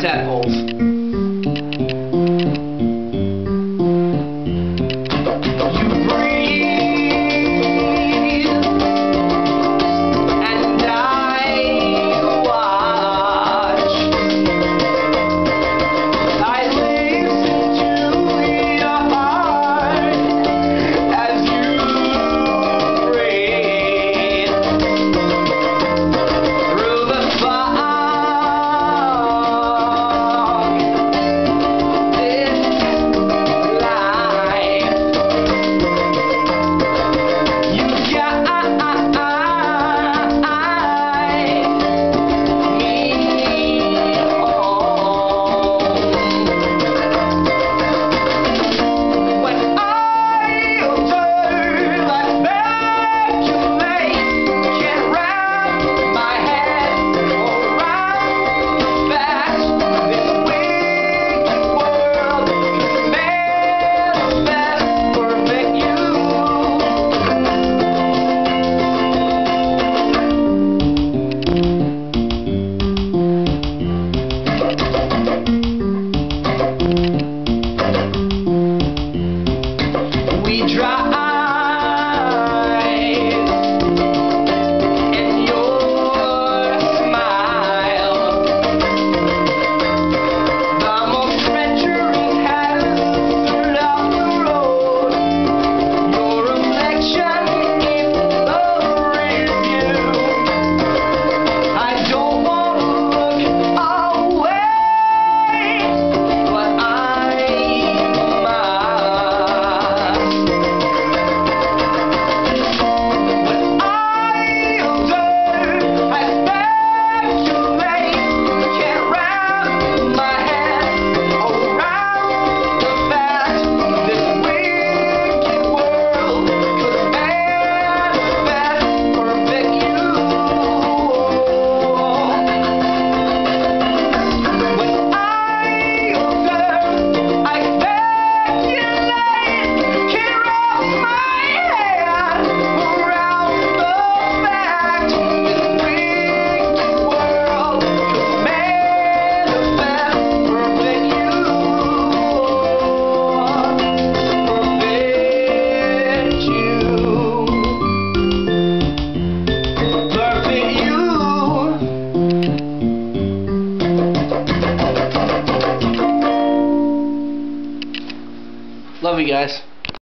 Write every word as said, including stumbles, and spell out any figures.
tadpoles.